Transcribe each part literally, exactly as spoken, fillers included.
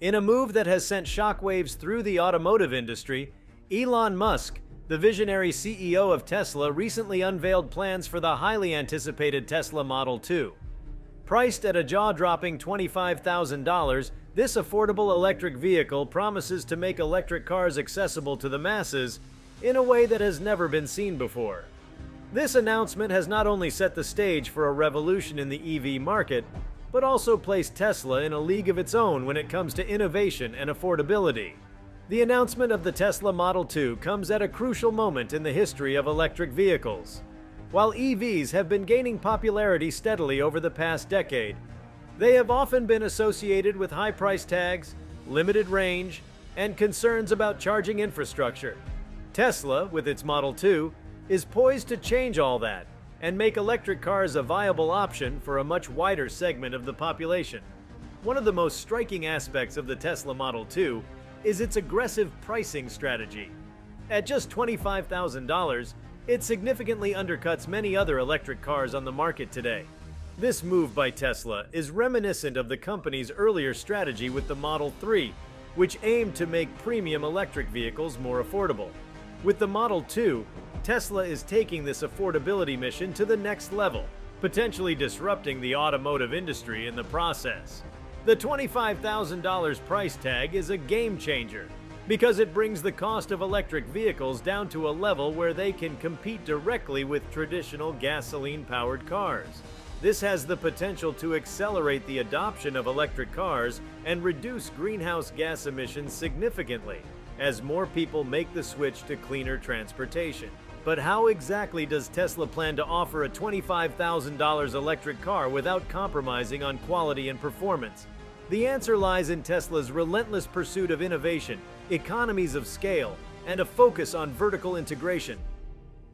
In a move that has sent shockwaves through the automotive industry, Elon Musk, the visionary C E O of Tesla, recently unveiled plans for the highly anticipated Tesla Model two. Priced at a jaw-dropping twenty-five thousand dollars, this affordable electric vehicle promises to make electric cars accessible to the masses in a way that has never been seen before. This announcement has not only set the stage for a revolution in the E V market, but also placed Tesla in a league of its own when it comes to innovation and affordability. The announcement of the Tesla Model two comes at a crucial moment in the history of electric vehicles. While E Vs have been gaining popularity steadily over the past decade, they have often been associated with high price tags, limited range, and concerns about charging infrastructure. Tesla, with its Model two, is poised to change all that and make electric cars a viable option for a much wider segment of the population. One of the most striking aspects of the Tesla Model two is its aggressive pricing strategy. At just twenty-five thousand dollars, it significantly undercuts many other electric cars on the market today. This move by Tesla is reminiscent of the company's earlier strategy with the Model three, which aimed to make premium electric vehicles more affordable. With the Model two, Tesla is taking this affordability mission to the next level, potentially disrupting the automotive industry in the process. The twenty-five thousand dollars price tag is a game changer because it brings the cost of electric vehicles down to a level where they can compete directly with traditional gasoline-powered cars. This has the potential to accelerate the adoption of electric cars and reduce greenhouse gas emissions significantly as more people make the switch to cleaner transportation. But how exactly does Tesla plan to offer a twenty-five thousand dollar electric car without compromising on quality and performance? The answer lies in Tesla's relentless pursuit of innovation, economies of scale, and a focus on vertical integration.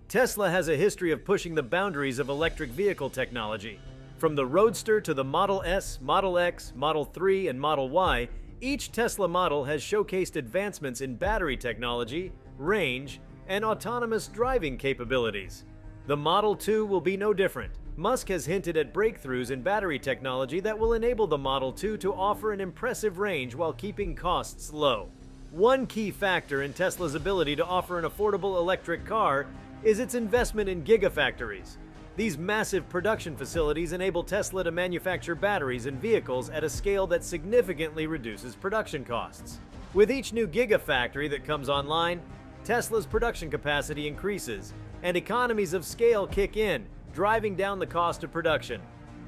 Tesla has a history of pushing the boundaries of electric vehicle technology. From the Roadster to the Model S, Model X, Model three, and Model Y, each Tesla model has showcased advancements in battery technology, range, and autonomous driving capabilities. The Model two will be no different. Musk has hinted at breakthroughs in battery technology that will enable the Model two to offer an impressive range while keeping costs low. One key factor in Tesla's ability to offer an affordable electric car is its investment in gigafactories. These massive production facilities enable Tesla to manufacture batteries and vehicles at a scale that significantly reduces production costs. With each new gigafactory that comes online, Tesla's production capacity increases, and economies of scale kick in, driving down the cost of production.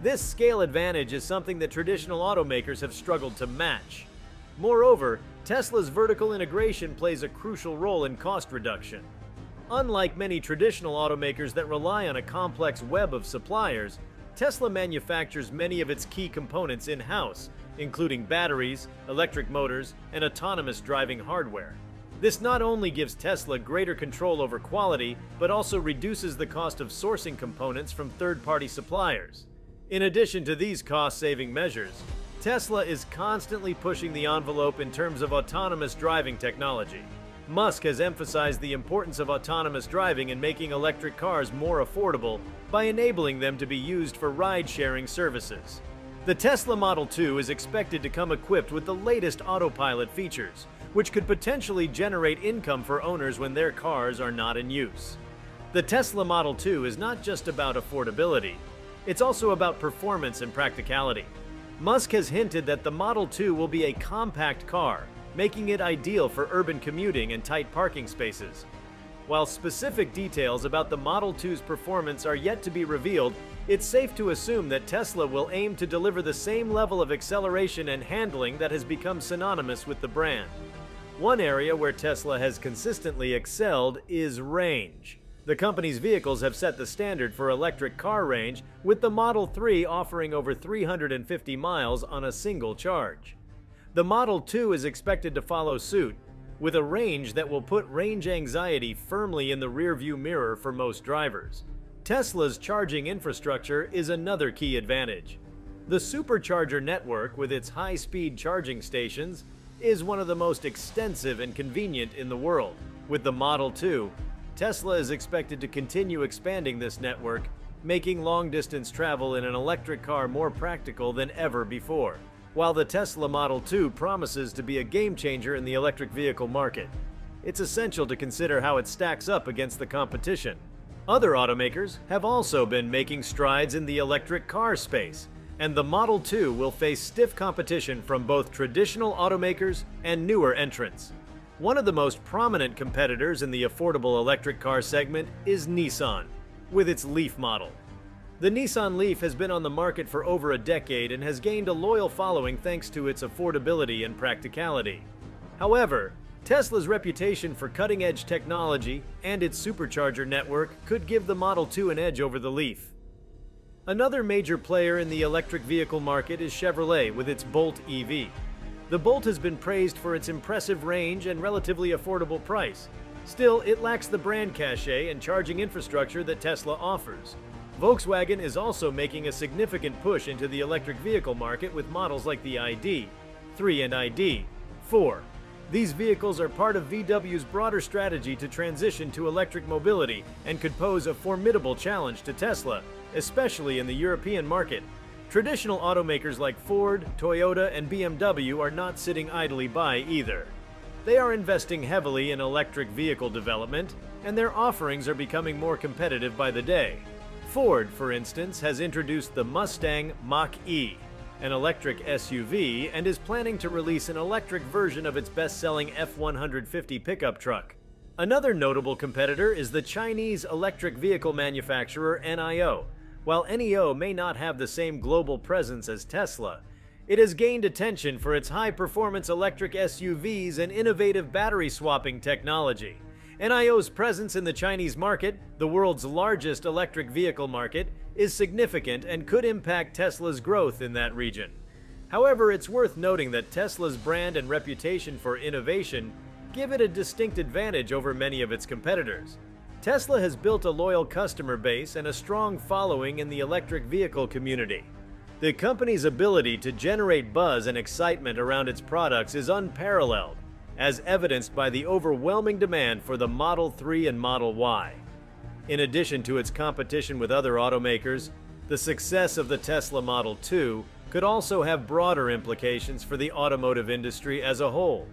This scale advantage is something that traditional automakers have struggled to match. Moreover, Tesla's vertical integration plays a crucial role in cost reduction. Unlike many traditional automakers that rely on a complex web of suppliers, Tesla manufactures many of its key components in-house, including batteries, electric motors, and autonomous driving hardware. This not only gives Tesla greater control over quality, but also reduces the cost of sourcing components from third-party suppliers. In addition to these cost-saving measures, Tesla is constantly pushing the envelope in terms of autonomous driving technology. Musk has emphasized the importance of autonomous driving in making electric cars more affordable by enabling them to be used for ride-sharing services. The Tesla Model two is expected to come equipped with the latest Autopilot features, which could potentially generate income for owners when their cars are not in use. The Tesla Model two is not just about affordability, it's also about performance and practicality. Musk has hinted that the Model two will be a compact car, making it ideal for urban commuting and tight parking spaces. While specific details about the Model two's performance are yet to be revealed, it's safe to assume that Tesla will aim to deliver the same level of acceleration and handling that has become synonymous with the brand. One area where Tesla has consistently excelled is range. The company's vehicles have set the standard for electric car range, with the Model three offering over three hundred fifty miles on a single charge. The Model two is expected to follow suit, with a range that will put range anxiety firmly in the rearview mirror for most drivers. Tesla's charging infrastructure is another key advantage. The Supercharger network, with its high-speed charging stations, is one of the most extensive and convenient in the world. With the Model two, Tesla is expected to continue expanding this network, making long-distance travel in an electric car more practical than ever before. while the Tesla Model two promises to be a game-changer in the electric vehicle market, it's essential to consider how it stacks up against the competition. Other automakers have also been making strides in the electric car space, and the Model two will face stiff competition from both traditional automakers and newer entrants. One of the most prominent competitors in the affordable electric car segment is Nissan, with its Leaf model. The Nissan Leaf has been on the market for over a decade and has gained a loyal following thanks to its affordability and practicality. However, Tesla's reputation for cutting-edge technology and its supercharger network could give the Model two an edge over the Leaf. Another major player in the electric vehicle market is Chevrolet with its Bolt E V. The Bolt has been praised for its impressive range and relatively affordable price. Still, it lacks the brand cachet and charging infrastructure that Tesla offers. Volkswagen is also making a significant push into the electric vehicle market with models like the I D three and I D four. These vehicles are part of V W's broader strategy to transition to electric mobility and could pose a formidable challenge to Tesla, especially in the European market. Traditional automakers like Ford, Toyota, and B M W are not sitting idly by either. They are investing heavily in electric vehicle development, and their offerings are becoming more competitive by the day. Ford, for instance, has introduced the Mustang Mach-E, an electric S U V, and is planning to release an electric version of its best-selling F one fifty pickup truck. Another notable competitor is the Chinese electric vehicle manufacturer N I O. While N I O may not have the same global presence as Tesla, it has gained attention for its high-performance electric S U Vs and innovative battery-swapping technology. N I O's presence in the Chinese market, the world's largest electric vehicle market, is significant and could impact Tesla's growth in that region. However, it's worth noting that Tesla's brand and reputation for innovation give it a distinct advantage over many of its competitors. Tesla has built a loyal customer base and a strong following in the electric vehicle community. The company's ability to generate buzz and excitement around its products is unparalleled, as evidenced by the overwhelming demand for the Model three and Model Y. In addition to its competition with other automakers, the success of the Tesla Model two could also have broader implications for the automotive industry as a whole.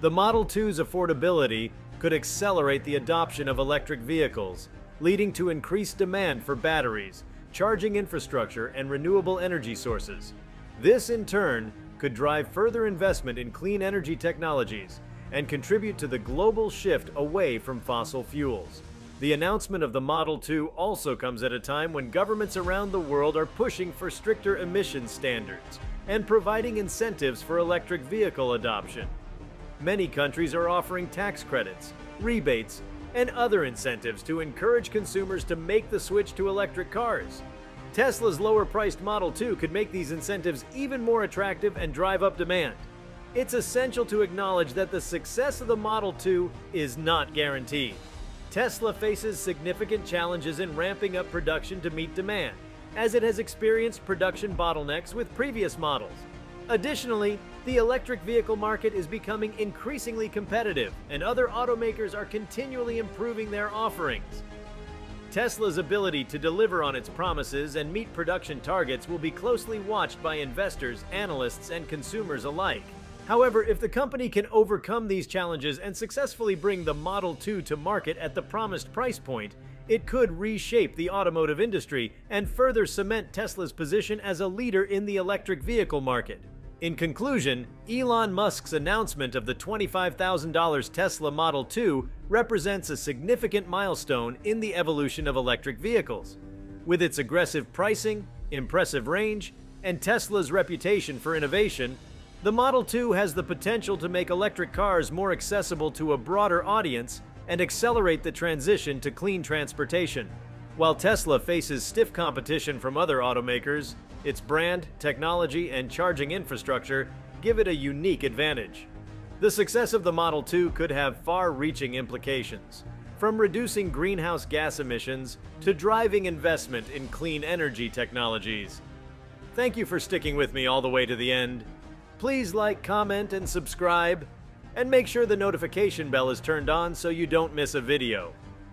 The Model two's affordability could accelerate the adoption of electric vehicles, leading to increased demand for batteries, charging infrastructure, and renewable energy sources. This, in turn, could drive further investment in clean energy technologies and contribute to the global shift away from fossil fuels. The announcement of the Model two also comes at a time when governments around the world are pushing for stricter emission standards and providing incentives for electric vehicle adoption. Many countries are offering tax credits, rebates, and other incentives to encourage consumers to make the switch to electric cars. Tesla's lower-priced Model two could make these incentives even more attractive and drive up demand. It's essential to acknowledge that the success of the Model two is not guaranteed. Tesla faces significant challenges in ramping up production to meet demand, as it has experienced production bottlenecks with previous models. Additionally, the electric vehicle market is becoming increasingly competitive, and other automakers are continually improving their offerings. Tesla's ability to deliver on its promises and meet production targets will be closely watched by investors, analysts, and consumers alike. However, if the company can overcome these challenges and successfully bring the Model two to market at the promised price point, it could reshape the automotive industry and further cement Tesla's position as a leader in the electric vehicle market. In conclusion, Elon Musk's announcement of the twenty-five thousand dollar Tesla Model two represents a significant milestone in the evolution of electric vehicles. With its aggressive pricing, impressive range, and Tesla's reputation for innovation, the Model two has the potential to make electric cars more accessible to a broader audience and accelerate the transition to clean transportation. While Tesla faces stiff competition from other automakers, its brand, technology, and charging infrastructure give it a unique advantage. The success of the Model two could have far-reaching implications, from reducing greenhouse gas emissions to driving investment in clean energy technologies. Thank you for sticking with me all the way to the end. Please like, comment, and subscribe, and make sure the notification bell is turned on so you don't miss a video.